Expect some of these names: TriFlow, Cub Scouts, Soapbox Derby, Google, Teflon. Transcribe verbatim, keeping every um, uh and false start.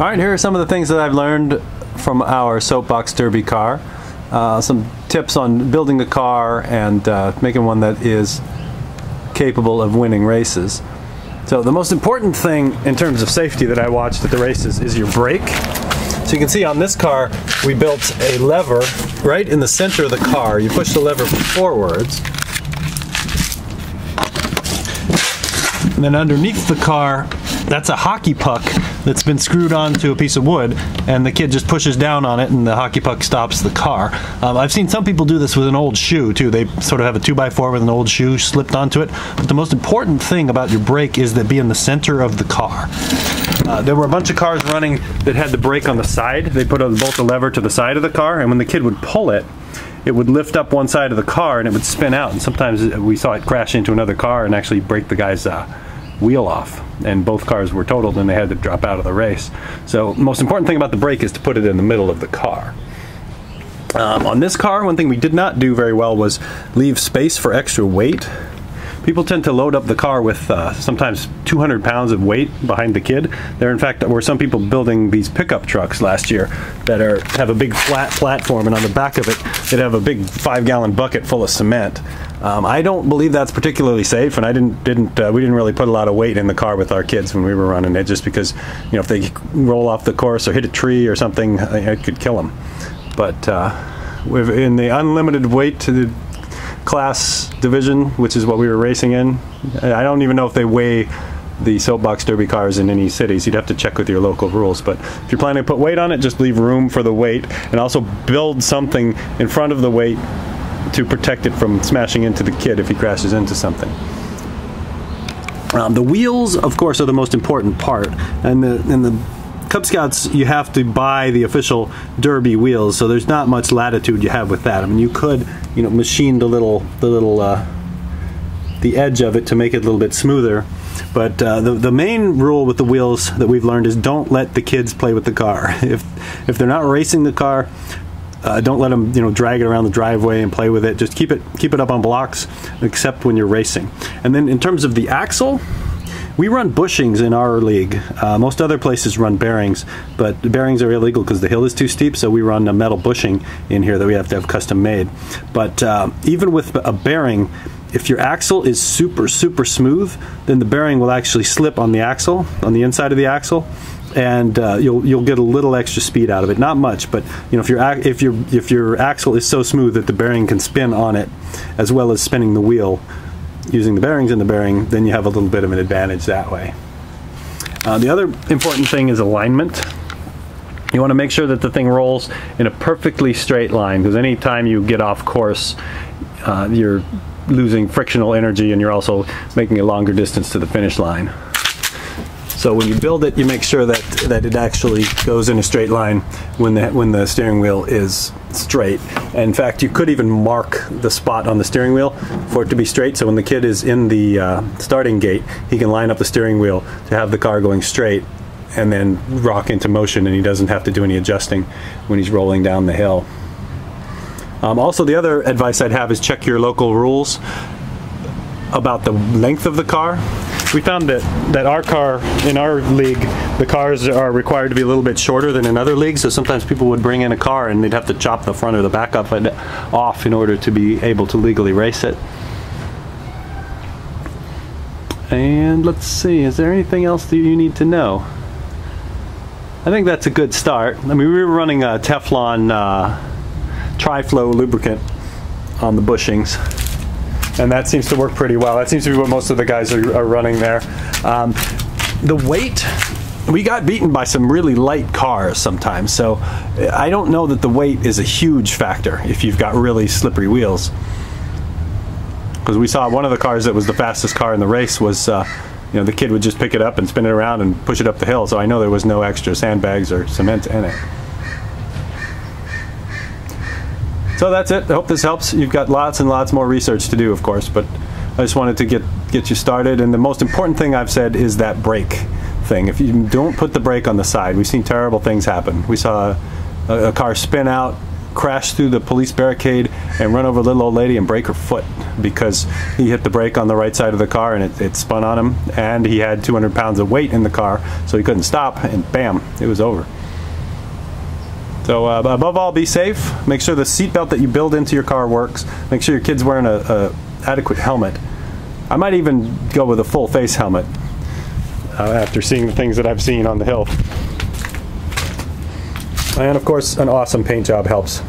All right, here are some of the things that I've learned from our Soapbox Derby car. Uh, some tips on building a car and uh, making one that is capable of winning races. So the most important thing in terms of safety that I watched at the races is your brake. So you can see on this car, we built a lever right in the center of the car. You push the lever forwards. And then underneath the car, that's a hockey puck that's been screwed onto a piece of wood, and the kid just pushes down on it and the hockey puck stops the car. Um, I've seen some people do this with an old shoe too. They sort of have a two by four with an old shoe slipped onto it. But the most important thing about your brake is that be in the center of the car. Uh, there were a bunch of cars running that had the brake on the side. They put a, both the lever to the side of the car, and when the kid would pull it, it would lift up one side of the car and it would spin out. And sometimes we saw it crash into another car and actually break the guy's uh, wheel off, and both cars were totaled and they had to drop out of the race. So most important thing about the brake is to put it in the middle of the car. Um, on this car, one thing we did not do very well was leave space for extra weight. People tend to load up the car with uh, sometimes two hundred pounds of weight behind the kid. There, in fact, were some people building these pickup trucks last year that are have a big flat platform, and on the back of it, they'd have a big five-gallon bucket full of cement. Um, I don't believe that's particularly safe, and I didn't didn't uh, we didn't really put a lot of weight in the car with our kids when we were running it, just because, you know, if they roll off the course or hit a tree or something, it could kill them. But uh, in the unlimited weight to the class division, which is what we were racing in, I don't even know if they weigh the Soapbox Derby cars in any cities. You'd have to check with your local rules, but if you're planning to put weight on it, just leave room for the weight, and also build something in front of the weight to protect it from smashing into the kid if he crashes into something. Um, the wheels, of course, are the most important part, and the and the Cub Scouts, you have to buy the official Derby wheels, so there's not much latitude you have with that. I mean, you could, you know, machine the little, the little, uh, the edge of it to make it a little bit smoother. But uh, the the main rule with the wheels that we've learned is don't let the kids play with the car. If if they're not racing the car, uh, don't let them, you know, drag it around the driveway and play with it. Just keep it keep it up on blocks, except when you're racing. And then in terms of the axle, we run bushings in our league. Uh, most other places run bearings, but bearings are illegal because the hill is too steep, so we run a metal bushing in here that we have to have custom made. But uh, even with a bearing, if your axle is super, super smooth, then the bearing will actually slip on the axle, on the inside of the axle, and uh, you'll you'll get a little extra speed out of it. Not much, but, you know, if your if your if your axle is so smooth that the bearing can spin on it, as well as spinning the wheel, using the bearings in the bearing, then you have a little bit of an advantage that way. Uh, the other important thing is alignment. You want to make sure that the thing rolls in a perfectly straight line, because any time you get off course, uh, you're losing frictional energy and you're also making a longer distance to the finish line. So when you build it, you make sure that, that it actually goes in a straight line when the, when the steering wheel is straight. And in fact, you could even mark the spot on the steering wheel for it to be straight, so when the kid is in the uh, starting gate, he can line up the steering wheel to have the car going straight and then rock into motion, and he doesn't have to do any adjusting when he's rolling down the hill. Um, also, the other advice I'd have is check your local rules about the length of the car. We found that, that our car, in our league, the cars are required to be a little bit shorter than in other leagues, so sometimes people would bring in a car and they'd have to chop the front or the back up and off in order to be able to legally race it. And let's see, is there anything else that you need to know? I think that's a good start. I mean, we were running a Teflon uh, TriFlow lubricant on the bushings, and that seems to work pretty well. That seems to be what most of the guys are, are running there. Um, the weight, we got beaten by some really light cars sometimes, so I don't know that the weight is a huge factor if you've got really slippery wheels. Because we saw one of the cars that was the fastest car in the race was, uh, you know, the kid would just pick it up and spin it around and push it up the hill, so I know there was no extra sandbags or cement in it. So that's it. I hope this helps. You've got lots and lots more research to do, of course, but I just wanted to get, get you started. And the most important thing I've said is that brake thing. If you don't put the brake on the side, we've seen terrible things happen. We saw a, a car spin out crash through the police barricade and run over a little old lady and break her foot because he hit the brake on the right side of the car and it, it spun on him, and he had two hundred pounds of weight in the car, so he couldn't stop, and bam, it was over. So uh, above all, be safe. Make sure the seatbelt that you build into your car works. Make sure your kid's wearing a, a adequate helmet. I might even go with a full face helmet uh, after seeing the things that I've seen on the hill. And of course, an awesome paint job helps.